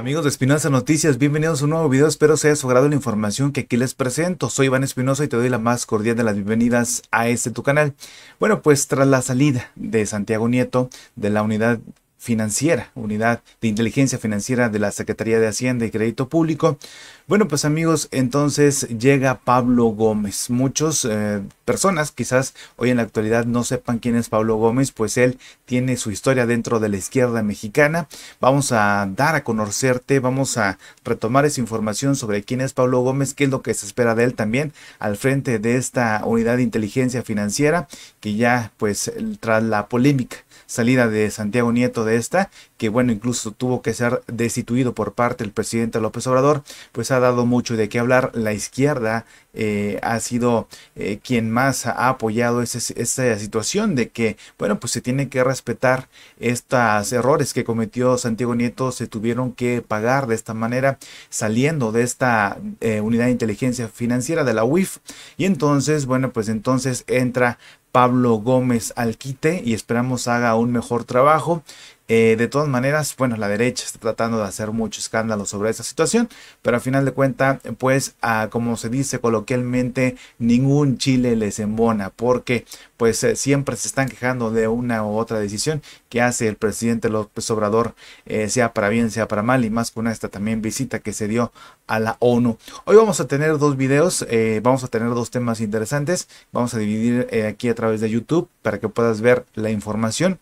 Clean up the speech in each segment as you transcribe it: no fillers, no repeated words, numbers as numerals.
Amigos de Espinoza Noticias, bienvenidos a un nuevo video, espero sea de su agrado la información que aquí les presento. Soy Iván Espinoza y te doy la más cordial de las bienvenidas a este tu canal. Bueno, pues tras la salida de Santiago Nieto de la Unidad de Inteligencia Financiera de la Secretaría de Hacienda y Crédito Público. Bueno, pues amigos, entonces llega Pablo Gómez. Muchas personas quizás hoy en la actualidad no sepan quién es Pablo Gómez, pues él tiene su historia dentro de la izquierda mexicana. Vamos a dar a conocerte, vamos a retomar esa información sobre quién es Pablo Gómez, qué es lo que se espera de él también al frente de esta Unidad de Inteligencia Financiera, que ya pues tras la polémica salida de Santiago Nieto de esta, que bueno, incluso tuvo que ser destituido por parte del presidente López Obrador, pues ha dado mucho de qué hablar. La izquierda ha sido quien más ha apoyado esa situación de que, bueno, pues se tiene que respetar estos errores que cometió Santiago Nieto, se tuvieron que pagar de esta manera saliendo de esta Unidad de Inteligencia Financiera de la UIF. Y entonces, bueno, pues entonces entra Pablo Gómez al quite y esperamos haga un mejor trabajo. De todas maneras, bueno, la derecha está tratando de hacer mucho escándalo sobre esta situación, pero al final de cuentas, pues, como se dice coloquialmente, ningún chile les embona, porque pues siempre se están quejando de una u otra decisión que hace el presidente López Obrador, sea para bien, sea para mal, y más con esta también visita que se dio a la ONU. Hoy vamos a tener dos videos, vamos a tener dos temas interesantes, vamos a dividir aquí a través de YouTube para que puedas ver la información.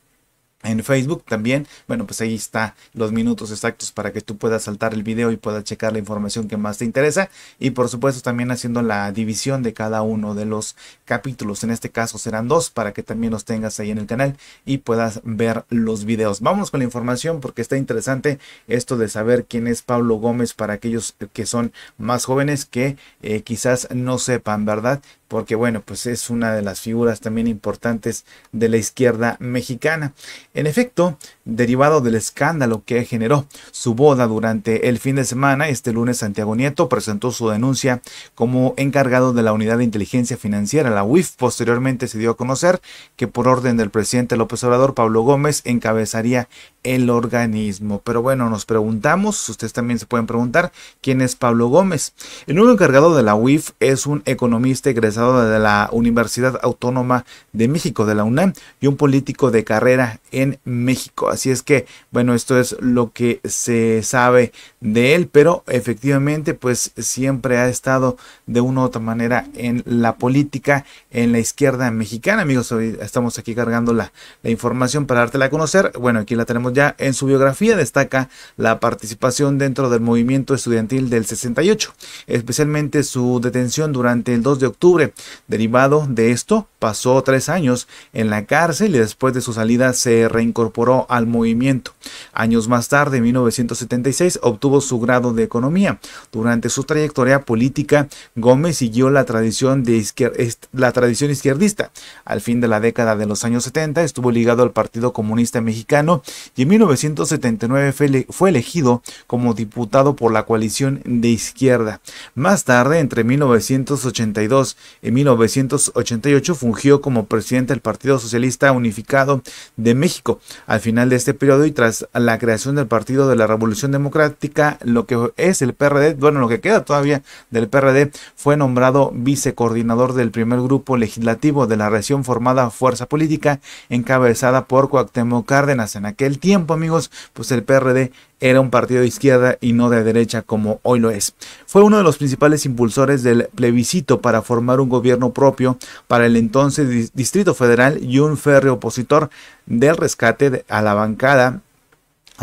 En Facebook también, bueno, pues ahí está los minutos exactos para que tú puedas saltar el video y puedas checar la información que más te interesa. Y por supuesto también haciendo la división de cada uno de los capítulos. En este caso serán dos para que también los tengas ahí en el canal y puedas ver los videos. Vamos con la información porque está interesante esto de saber quién es Pablo Gómez para aquellos que son más jóvenes que quizás no sepan, ¿verdad? Porque bueno, pues es una de las figuras también importantes de la izquierda mexicana. En efecto, derivado del escándalo que generó su boda durante el fin de semana, este lunes Santiago Nieto presentó su denuncia como encargado de la Unidad de Inteligencia Financiera, la UIF. Posteriormente se dio a conocer que por orden del presidente López Obrador, Pablo Gómez encabezaría el organismo. Pero bueno, nos preguntamos, ustedes también se pueden preguntar, ¿quién es Pablo Gómez? El nuevo encargado de la UIF es un economista egresado de la Universidad Autónoma de México, de la UNAM, y un político de carrera en México. Así es que, bueno, esto es lo que se sabe de él, pero efectivamente, pues siempre ha estado de una u otra manera en la política, en la izquierda mexicana. Amigos, hoy estamos aquí cargando la información para dártela a conocer. Bueno, aquí la tenemos ya. En su biografía destaca la participación dentro del movimiento estudiantil del 68, especialmente su detención durante el 2 de octubre. Derivado de esto, pasó 3 años en la cárcel y después de su salida se reincorporó al movimiento. Años más tarde, en 1976, obtuvo su grado de economía. Durante su trayectoria política, Gómez siguió la tradición izquierdista. Al fin de la década de los años 70, estuvo ligado al Partido Comunista Mexicano y en 1979 fue elegido como diputado por la coalición de izquierda. Más tarde, entre 1982 en 1988 fungió como presidente del Partido Socialista Unificado de México. Al final de este periodo y tras la creación del Partido de la Revolución Democrática, lo que es el PRD, bueno, lo que queda todavía del PRD, fue nombrado vicecoordinador del primer grupo legislativo de la recién formada fuerza política encabezada por Cuauhtémoc Cárdenas. En aquel tiempo, amigos, pues el PRD era un partido de izquierda y no de derecha como hoy lo es. Fue uno de los principales impulsores del plebiscito para formar un gobierno propio para el entonces Distrito Federal y un férreo opositor del rescate a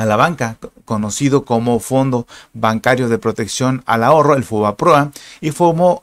la banca, conocido como Fondo Bancario de Protección al Ahorro, el FOBAPROA, y formó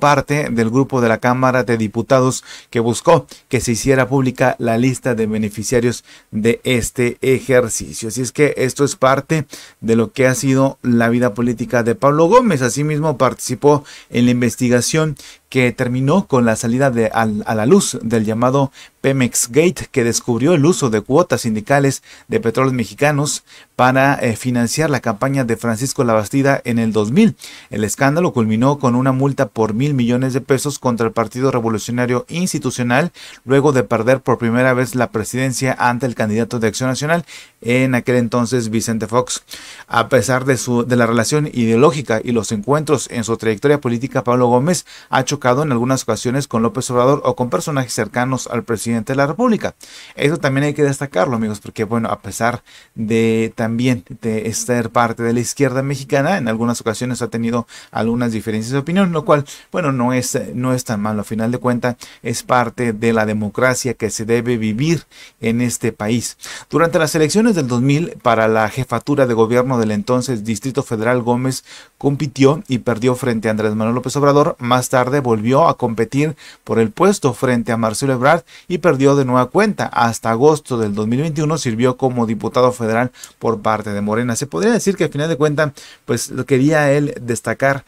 parte del grupo de la Cámara de Diputados que buscó que se hiciera pública la lista de beneficiarios de este ejercicio. Así es que esto es parte de lo que ha sido la vida política de Pablo Gómez. Asimismo, participó en la investigación que terminó con la salida a la luz del llamado Pemexgate, que descubrió el uso de cuotas sindicales de petróleos mexicanos para financiar la campaña de Francisco Labastida en el 2000. El escándalo culminó con una multa por 1,000 millones de pesos contra el Partido Revolucionario Institucional, luego de perder por primera vez la presidencia ante el candidato de Acción Nacional, en aquel entonces Vicente Fox. A pesar de la relación ideológica y los encuentros en su trayectoria política, Pablo Gómez ha chocado en algunas ocasiones con López Obrador o con personajes cercanos al presidente de la República. Eso también hay que destacarlo, amigos, porque bueno, a pesar de también de ser parte de la izquierda mexicana, en algunas ocasiones ha tenido algunas diferencias de opinión, lo cual, bueno, no es tan malo. Al final de cuentas, es parte de la democracia que se debe vivir en este país. Durante las elecciones del 2000 para la jefatura de gobierno del entonces Distrito Federal, Gómez compitió y perdió frente a Andrés Manuel López Obrador. Más tarde volvió a competir por el puesto frente a Marcelo Ebrard y perdió de nueva cuenta. Hasta agosto del 2021 sirvió como diputado federal por parte de Morena. Se podría decir que al final de cuentas, pues lo quería él destacar.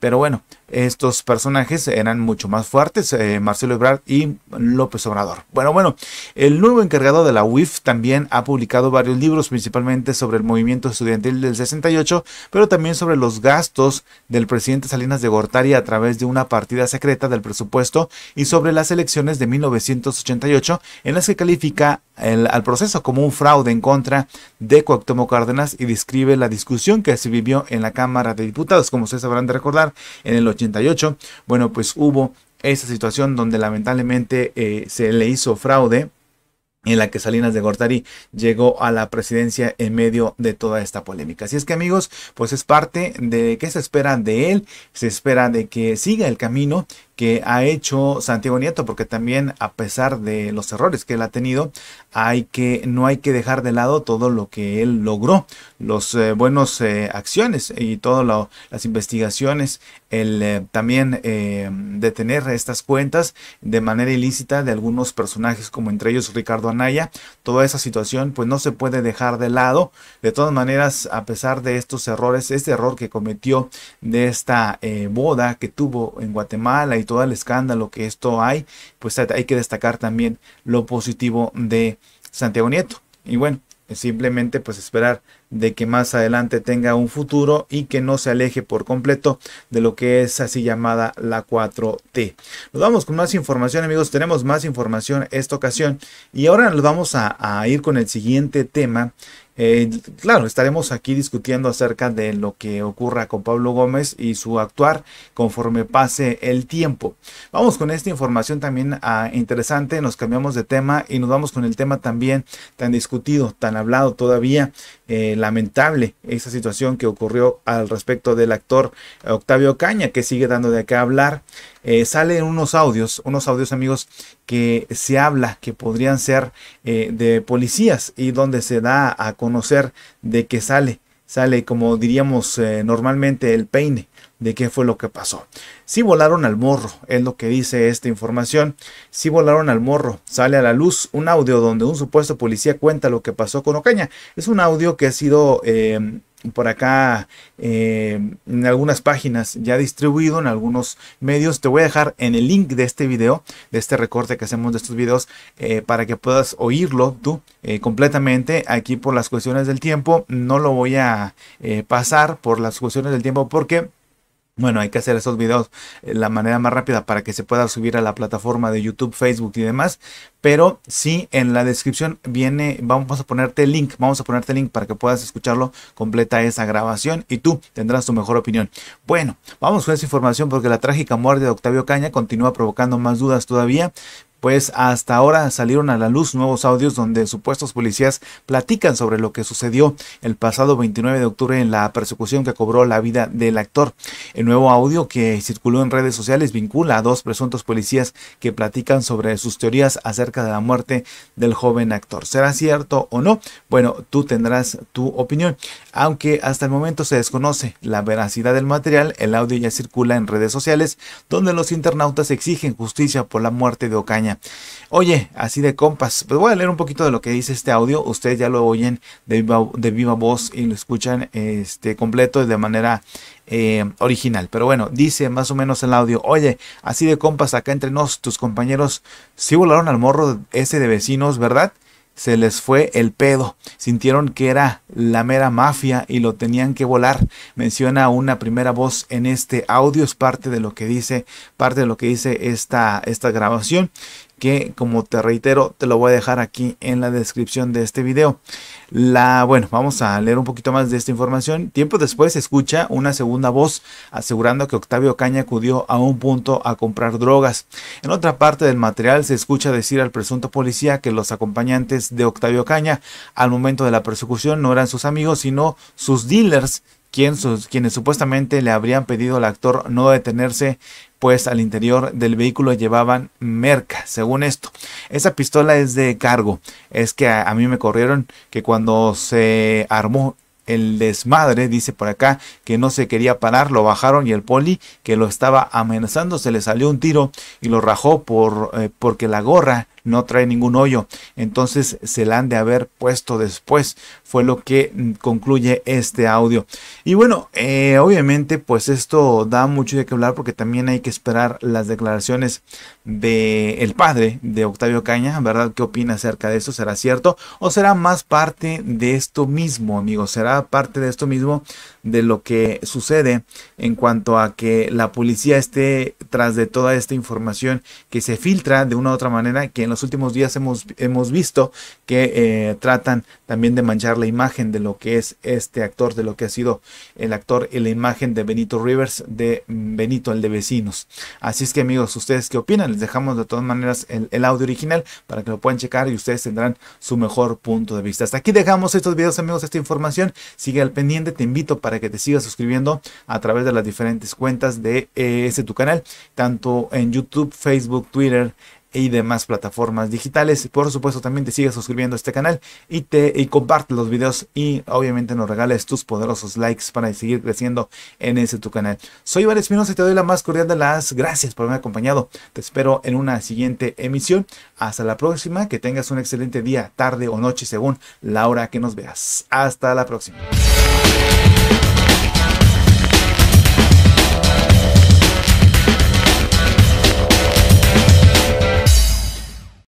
Pero bueno, estos personajes eran mucho más fuertes, Marcelo Ebrard y López Obrador. Bueno, el nuevo encargado de la UIF también ha publicado varios libros, principalmente sobre el movimiento estudiantil del 68, pero también sobre los gastos del presidente Salinas de Gortari a través de una partida secreta del presupuesto y sobre las elecciones de 1988, en las que califica al proceso como un fraude en contra de Cuauhtémoc Cárdenas y describe la discusión que se vivió en la Cámara de Diputados. Como ustedes habrán de recordar, en el 88, bueno, pues hubo esa situación donde lamentablemente se le hizo fraude, en la que Salinas de Gortari llegó a la presidencia en medio de toda esta polémica. Así es que, amigos, pues es parte de qué se espera de él. Se espera de que siga el camino que ha hecho Santiago Nieto, porque también, a pesar de los errores que él ha tenido, no hay que dejar de lado todo lo que él logró, los buenas acciones y todas las investigaciones, el también detener estas cuentas de manera ilícita de algunos personajes, como entre ellos Ricardo Anaya. Toda esa situación pues no se puede dejar de lado. De todas maneras, a pesar de estos errores, este error que cometió de esta boda que tuvo en Guatemala y todo el escándalo que esto hay, pues hay que destacar también lo positivo de Santiago Nieto. Y bueno, simplemente pues esperar de que más adelante tenga un futuro y que no se aleje por completo de lo que es así llamada la 4T. Nos vamos con más información, amigos. Tenemos más información esta ocasión y ahora nos vamos a ir con el siguiente tema. Claro, estaremos aquí discutiendo acerca de lo que ocurra con Pablo Gómez y su actuar conforme pase el tiempo. Vamos con esta información también interesante. Nos cambiamos de tema y nos vamos con el tema también tan discutido, tan hablado todavía. Lamentable esa situación que ocurrió al respecto del actor Octavio Caña, que sigue dando de qué hablar. Salen unos audios, amigos, que se habla que podrían ser de policías, y donde se da a conocer de que sale, como diríamos normalmente, el peine de qué fue lo que pasó. Si volaron al morro, es lo que dice esta información. Si volaron al morro, sale a la luz un audio donde un supuesto policía cuenta lo que pasó con Ocaña. Es un audio que ha sido por acá en algunas páginas ya distribuido, en algunos medios. Te voy a dejar en el link de este video, de este recorte que hacemos de estos videos, para que puedas oírlo tú completamente. Aquí, por las cuestiones del tiempo, no lo voy a pasar por las cuestiones del tiempo, porque bueno, hay que hacer esos videos la manera más rápida para que se pueda subir a la plataforma de YouTube, Facebook y demás. Pero sí, en la descripción viene, vamos a ponerte el link para que puedas escucharlo completa esa grabación y tú tendrás tu mejor opinión. Bueno, vamos con esa información, porque la trágica muerte de Octavio Caña continúa provocando más dudas todavía. Pues hasta ahora salieron a la luz nuevos audios donde supuestos policías platican sobre lo que sucedió el pasado 29 de octubre en la persecución que cobró la vida del actor. El nuevo audio que circuló en redes sociales vincula a dos presuntos policías que platican sobre sus teorías acerca de la muerte del joven actor. ¿Será cierto o no? Bueno, tú tendrás tu opinión. Aunque hasta el momento se desconoce la veracidad del material, el audio ya circula en redes sociales donde los internautas exigen justicia por la muerte de Ocaña. Oye, así de compas, pues voy a leer un poquito de lo que dice este audio. Ustedes ya lo oyen de viva voz y lo escuchan completo y de manera original. Pero bueno, dice más o menos el audio: oye, así de compas, acá entre nos, tus compañeros sí volaron al morro ese de vecinos, ¿verdad? se les fue el pedo, sintieron que era la mera mafia y lo tenían que volar, menciona una primera voz en este audio, es parte de lo que dice, esta grabación, que como te reitero, te lo voy a dejar aquí en la descripción de este video. Bueno, vamos a leer un poquito más de esta información. Tiempo después se escucha una segunda voz asegurando que Octavio Caña acudió a un punto a comprar drogas. En otra parte del material se escucha decir al presunto policía que los acompañantes de Octavio Caña al momento de la persecución no eran sus amigos, sino sus dealers, quienes supuestamente le habrían pedido al actor no detenerse, pues al interior del vehículo llevaban merca. Según esto, esa pistola es de cargo. Es que a mí me corrieron que cuando se armó el desmadre, dice por acá, que no se quería parar, lo bajaron y el poli que lo estaba amenazando se le salió un tiro y lo rajó porque la gorra no trae ningún hoyo, entonces se la han de haber puesto después, fue lo que concluye este audio. Y bueno, obviamente pues esto da mucho de qué hablar, porque también hay que esperar las declaraciones del padre de Octavio Caña, ¿verdad? ¿Qué opina acerca de eso? ¿Será cierto? ¿O será más parte de esto mismo, amigos? ¿Será parte de esto mismo de lo que sucede en cuanto a que la policía esté tras de toda esta información que se filtra de una u otra manera, que en los últimos días hemos visto que tratan también de manchar la imagen de lo que es este actor, de lo que ha sido el actor y la imagen de Benito Rivers, de Benito el de Vecinos? Así es que, amigos, ¿ustedes qué opinan? Les dejamos de todas maneras el audio original para que lo puedan checar y ustedes tendrán su mejor punto de vista. Hasta aquí dejamos estos videos, amigos, esta información. Sigue al pendiente, te invito para que te sigas suscribiendo a través de las diferentes cuentas de tu canal, tanto en YouTube, Facebook, Twitter y demás plataformas digitales. Por supuesto, también te sigas suscribiendo a este canal y comparte los videos, y obviamente nos regales tus poderosos likes para seguir creciendo en tu canal. Soy Iván Espinoza y te doy la más cordial de las gracias por haberme acompañado. Te espero en una siguiente emisión. Hasta la próxima, que tengas un excelente día, tarde o noche según la hora que nos veas. Hasta la próxima.